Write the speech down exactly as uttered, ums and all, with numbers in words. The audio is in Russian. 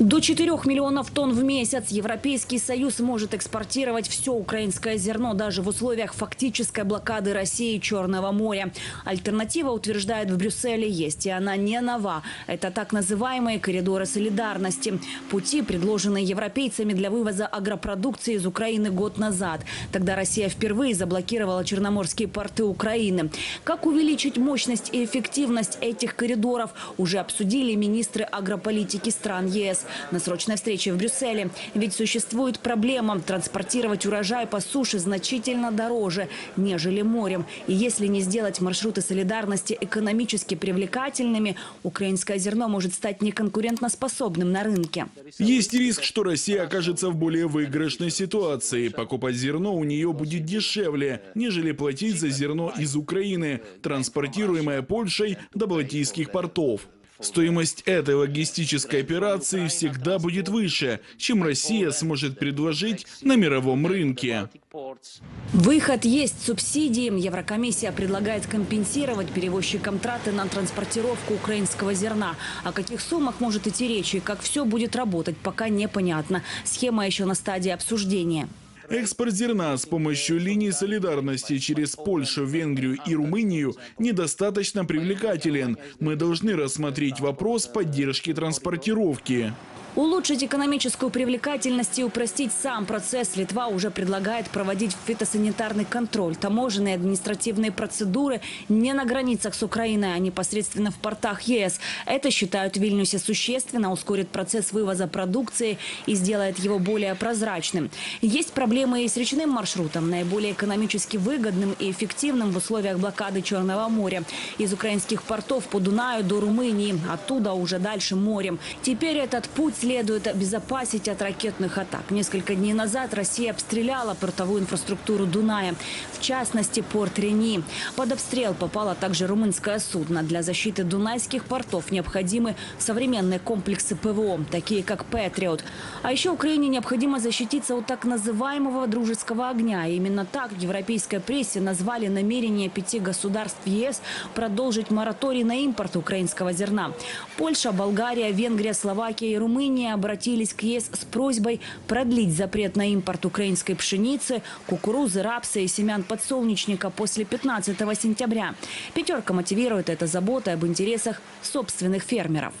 До четырёх миллионов тонн в месяц Европейский Союз может экспортировать все украинское зерно даже в условиях фактической блокады России Черного моря. Альтернатива, утверждает в Брюсселе, есть, и она не нова. Это так называемые коридоры солидарности. Пути, предложенные европейцами для вывоза агропродукции из Украины год назад. Тогда Россия впервые заблокировала черноморские порты Украины. Как увеличить мощность и эффективность этих коридоров, уже обсудили министры агрополитики стран ЕС на срочной встрече в Брюсселе. Ведь существует проблема: транспортировать урожай по суше значительно дороже, нежели морем. И если не сделать маршруты солидарности экономически привлекательными, украинское зерно может стать неконкурентоспособным на рынке. Есть риск, что Россия окажется в более выигрышной ситуации. Покупать зерно у нее будет дешевле, нежели платить за зерно из Украины, транспортируемое Польшей до Балтийских портов. Стоимость этой логистической операции всегда будет выше, чем Россия сможет предложить на мировом рынке. Выход есть: субсидиям. Еврокомиссия предлагает компенсировать перевозчикам траты на транспортировку украинского зерна. О каких суммах может идти речь и как все будет работать, пока непонятно. Схема еще на стадии обсуждения. Экспорт зерна с помощью линии солидарности через Польшу, Венгрию и Румынию недостаточно привлекателен. Мы должны рассмотреть вопрос поддержки транспортировки. Улучшить экономическую привлекательность и упростить сам процесс Литва уже предлагает проводить фитосанитарный контроль, таможенные административные процедуры не на границах с Украиной, а непосредственно в портах ЕС. Это, считают в Вильнюсе, существенно ускорит процесс вывоза продукции и сделает его более прозрачным. Есть проблемы и с речным маршрутом, наиболее экономически выгодным и эффективным в условиях блокады Черного моря. Из украинских портов по Дунаю до Румынии, оттуда уже дальше морем. Теперь этот путь следует обезопасить от ракетных атак. Несколько дней назад Россия обстреляла портовую инфраструктуру Дуная, в частности порт Рени. Под обстрел попало также румынское судно. Для защиты дунайских портов необходимы современные комплексы ПВО, такие как «Патриот». А еще Украине необходимо защититься от так называемого дружеского огня. И именно так в европейской прессе назвали намерение пяти государств ЕС продолжить мораторий на импорт украинского зерна. Польша, Болгария, Венгрия, Словакия и Румыния обратились к ЕС с просьбой продлить запрет на импорт украинской пшеницы, кукурузы, рапса и семян подсолнечника после пятнадцатого сентября. Пятерка мотивирует это заботой об интересах собственных фермеров.